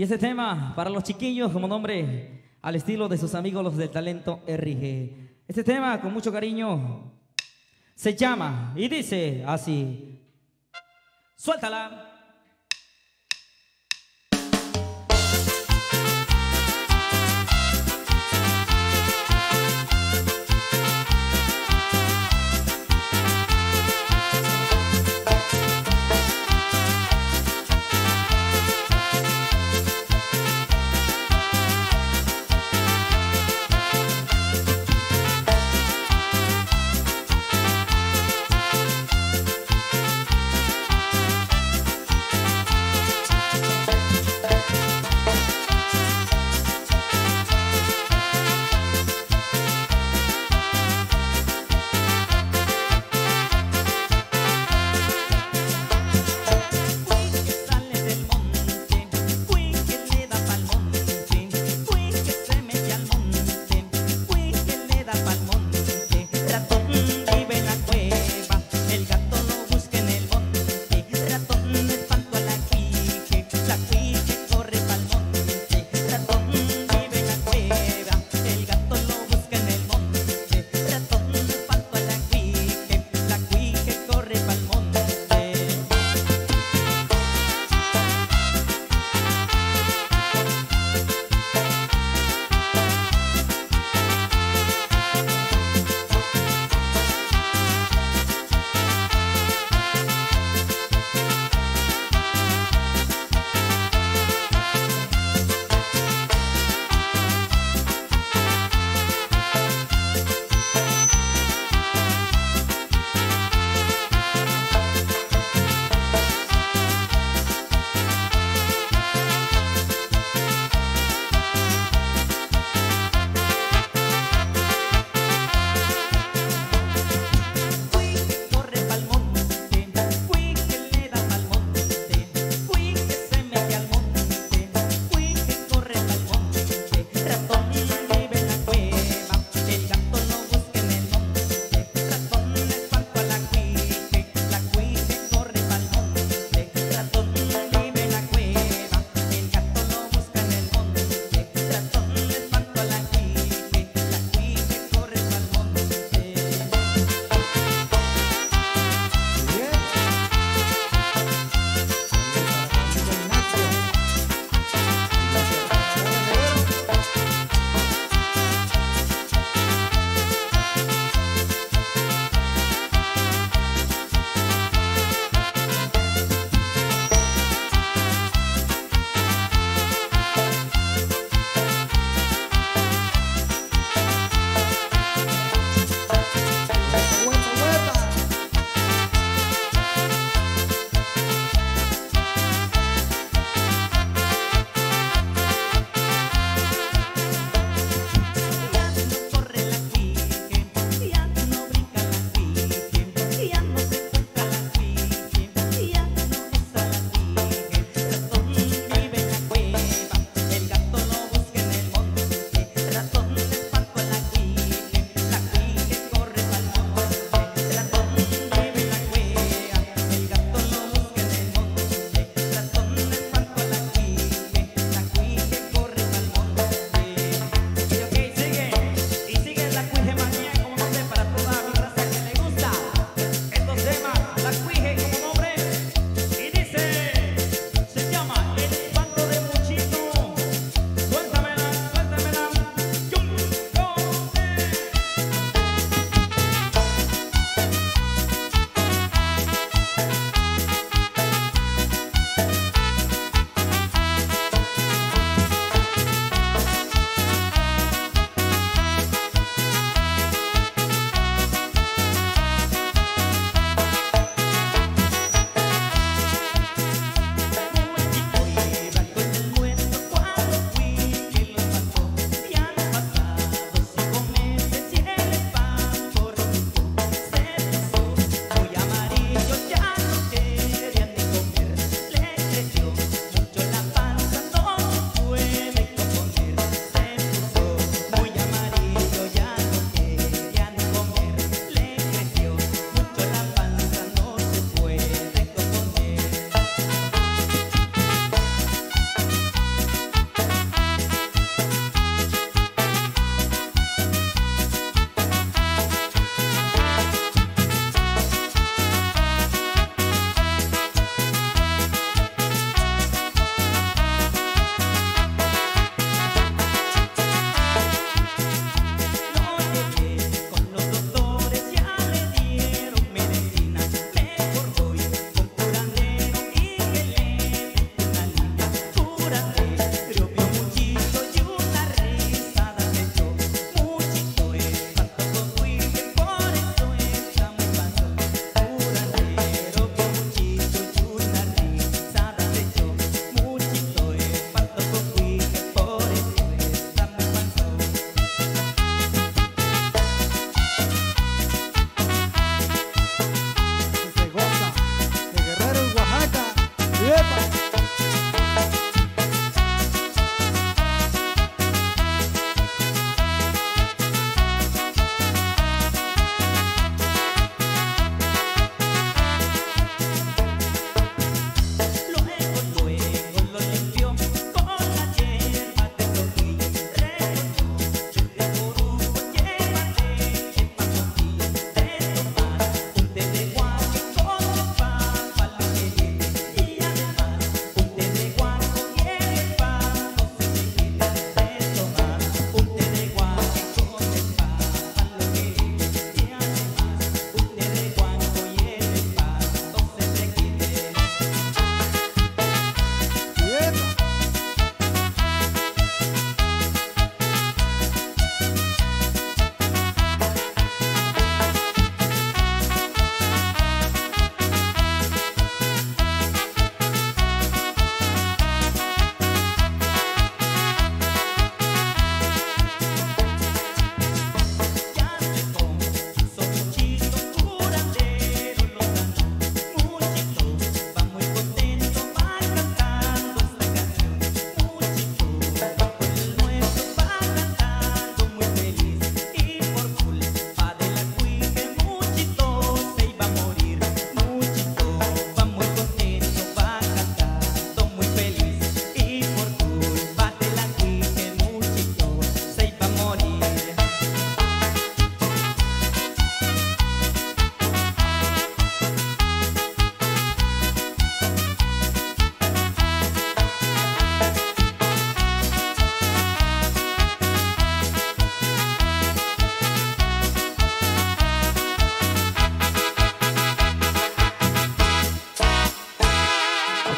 Y este tema para los chiquillos como nombre al estilo de sus amigos los del talento RG. Este tema con mucho cariño se llama y dice así. Suéltala.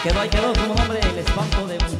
que no hay que dos, somos hombres del espanto de